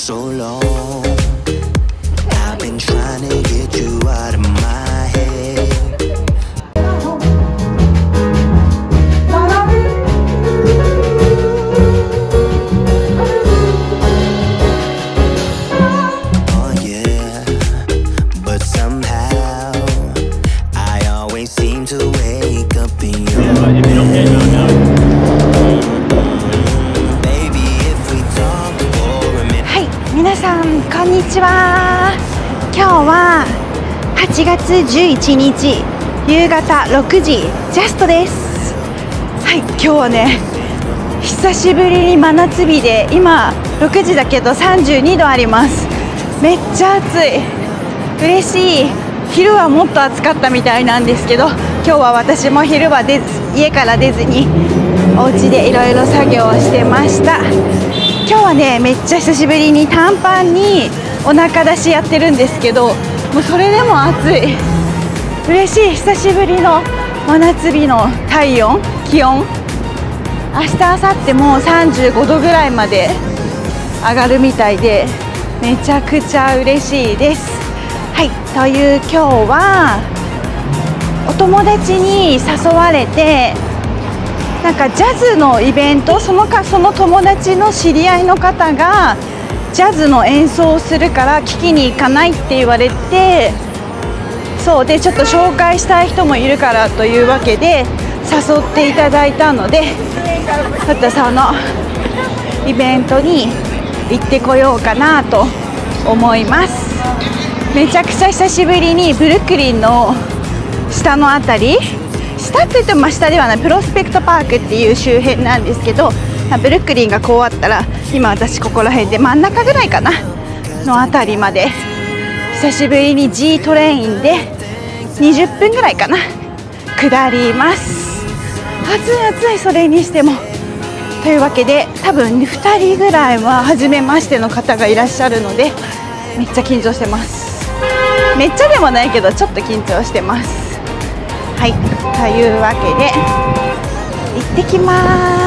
so long. I've been trying to get you out of my head. Oh yeah, but somehow I always seem to wake up in your head.皆さんこんにちは。今日は8月11日夕方6時ジャストです。はい、今日はね、久しぶりに真夏日で、今6時だけど32度あります。めっちゃ暑い、嬉しい。昼はもっと暑かったみたいなんですけど、今日は私も昼は家から出ずにお家でいろいろ作業をしてました。今日はね、めっちゃ久しぶりに短パンにお腹出しやってるんですけど、もうそれでも暑い。嬉しい、久しぶりの真夏日の体温、気温。明日、明後日も35度ぐらいまで上がるみたいで、めちゃくちゃ嬉しいです。はい、という今日はお友達に誘われて、なんかジャズのイベント、その友達の知り合いの方がジャズの演奏をするから聴きに行かないって言われて、そうでちょっと紹介したい人もいるからというわけで誘っていただいたので、ちょっとそのイベントに行ってこようかなと思います。めちゃくちゃ久しぶりにブルックリンの下のあたり、下って言っても下ではない、プロスペクトパークっていう周辺なんですけど、ブルックリンがこうあったら、今私ここら辺で真ん中ぐらいかなの辺りまで、久しぶりに G トレインで20分ぐらいかな下ります。暑い暑い、それにしても。というわけで多分2人ぐらいは初めましての方がいらっしゃるので、めっちゃ緊張してます。めっちゃでもないけどちょっと緊張してます。はい、というわけで行ってきまーす。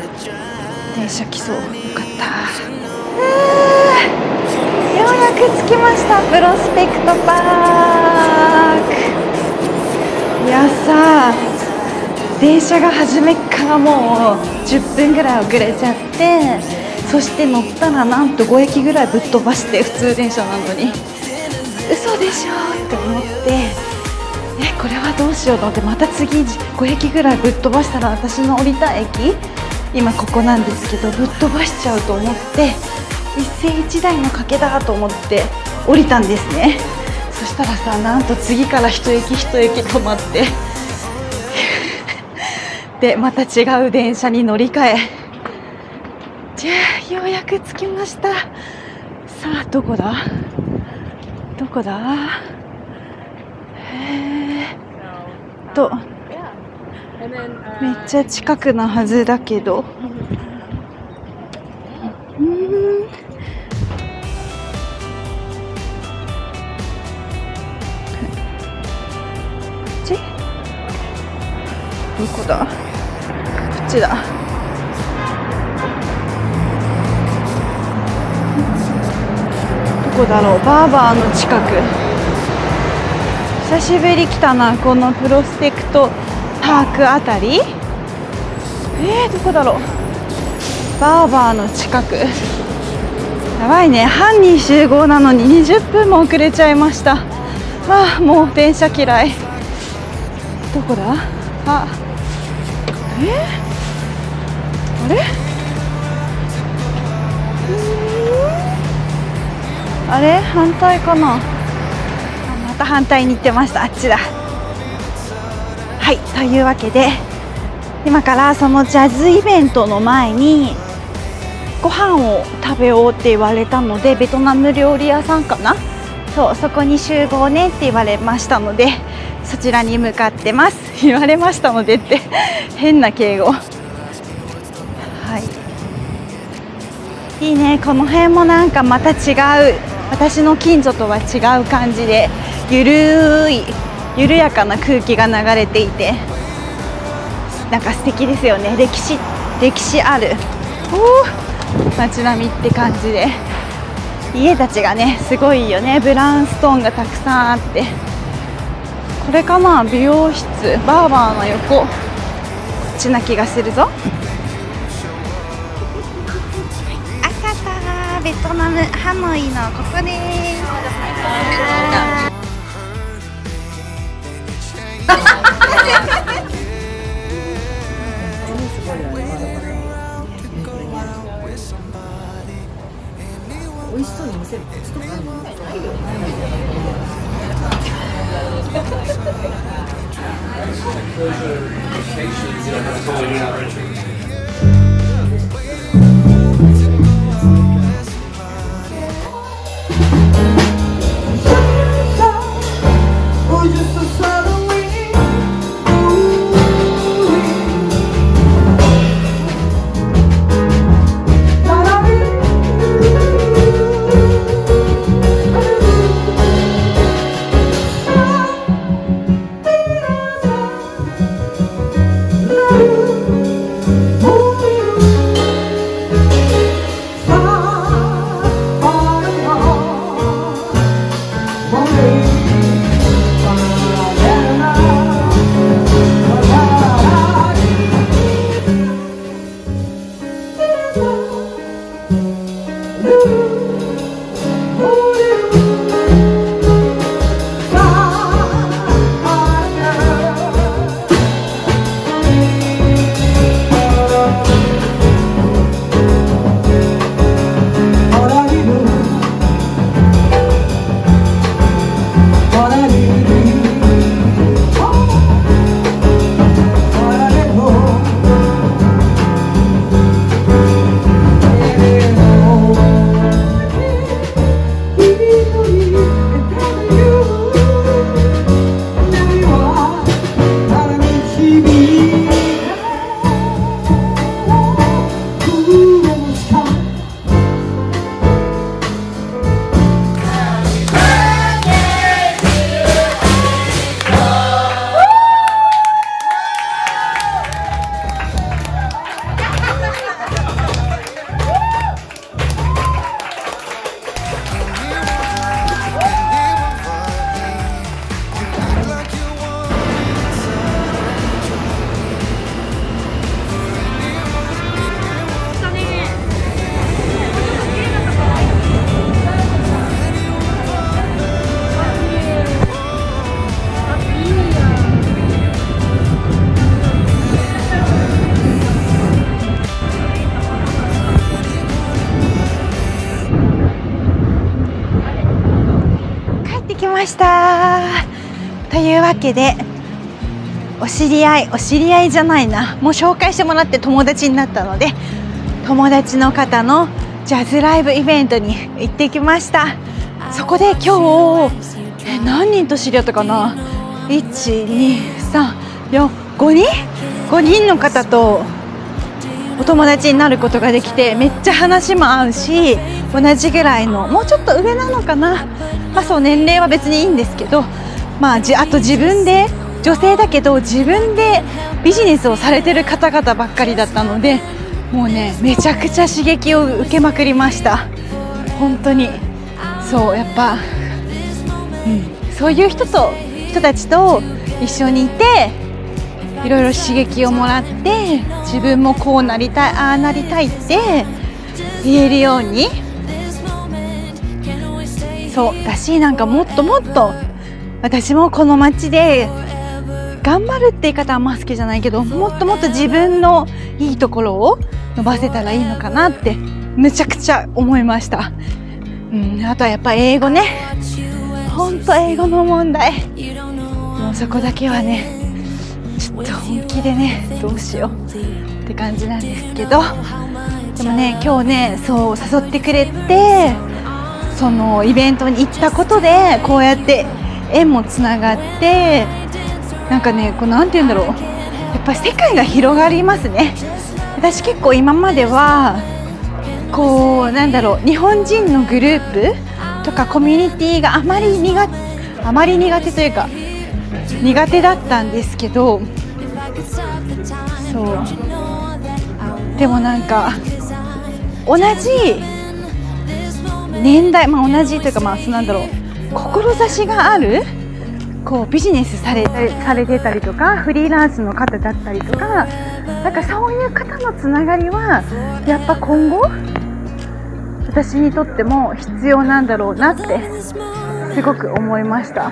電車来そう、よかった。着きました、プロスペクトパーク。いやさ、電車が初めからもう10分ぐらい遅れちゃって、そして乗ったらなんと5駅ぐらいぶっ飛ばして、普通電車なのに嘘でしょって思って、これはどうしようと思って、また次5駅ぐらいぶっ飛ばしたら私の降りた駅、今ここなんですけど、ぶっ飛ばしちゃうと思って、一世一代の賭けだと思って降りたんですね。そしたらさ、なんと次から一駅一駅止まってでまた違う電車に乗り換え、じゃあようやく着きました。さあどこだどこだ、へーと、めっちゃ近くなはずだけど、どこだ、こっちだ。どこだろう、バーバーの近く。久しぶり来たな、このプロスペクトパークあたり。どこだろう、バーバーの近く。やばいね、犯人集合なのに20分も遅れちゃいました。ああ、もう電車嫌い。どこだ、あ、あれあれ、反対かな。また反対に行ってました、あっちだ。はい、というわけで今からそのジャズイベントの前にご飯を食べようって言われたので、ベトナム料理屋さんかな、そう、そこに集合ねって言われましたので、そちらに向かってます。言われましたのでって変な敬語。はい、いいね。この辺もなんかまた違う、私の近所とは違う感じで緩やかな空気が流れていて、なんか素敵ですよね。歴史ある街並みって感じで、家たちがねすごいよね。ブラウンストーンがたくさんあって、これかな、美容室バーバーの横。こっちな気がするぞ。朝からベトナムハノイのここです。美味しそうに見せる。というわけで、お知り合いじゃないな、もう紹介してもらって友達になったので、友達の方のジャズライブイベントに行ってきました。そこで今日何人と知り合ったかな、5人の方とお友達になることができて、めっちゃ話も合うし、同じぐらいの、もうちょっと上なのかな、まあ、そう年齢は別にいいんですけど、まあ、あと自分で女性だけど自分でビジネスをされてる方々ばっかりだったので、もうねめちゃくちゃ刺激を受けまくりました。本当にそう、やっぱ、そういう人たちと一緒にいて、いろいろ刺激をもらって、自分もこうなりたい、ああなりたいって言えるように。そうだし、なんかもっともっと私もこの街で頑張るって言い方はあんま好きじゃないけど、もっともっと自分のいいところを伸ばせたらいいのかなってめちゃくちゃ思いました。あとはやっぱ英語ね、ほんと英語の問題、もうそこだけはねちょっと本気でねどうしようって感じなんですけど、でもね今日ねそう誘ってくれて、そのイベントに行ったことでこうやって縁もつながって、なんかね、このなんて言うんだろう、やっぱ世界が広がりますね。私結構今まではこうなんだろう、日本人のグループとかコミュニティがあまり苦手というか苦手だったんですけど、そうでもなんか同じ年代、まあ、同じというか、まあそうなんだろう、志があるこうビジネスされてたりとか、フリーランスの方だったりとか、なんかそういう方のつながりはやっぱ今後私にとっても必要なんだろうなってすごく思いました。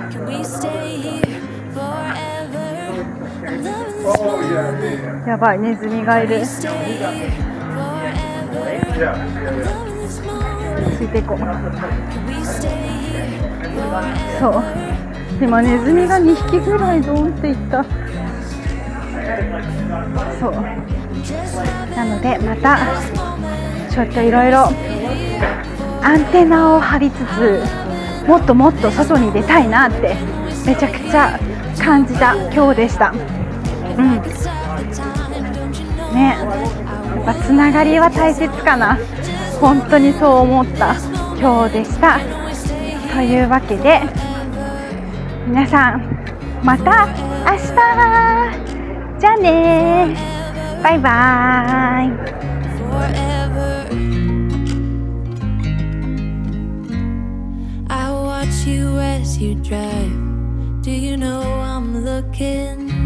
やばい、ネズミがいる。ついていこう。そう今ネズミが2匹ぐらいドーンっていった。そうなのでまたちょっといろいろアンテナを張りつつ、もっともっと外に出たいなってめちゃくちゃ感じた今日でした。うんね、やっぱつながりは大切かな、本当にそう思った今日でした。というわけで皆さんまた明日、じゃあね、バイバーイ。You as you drive, do you know I'm looking?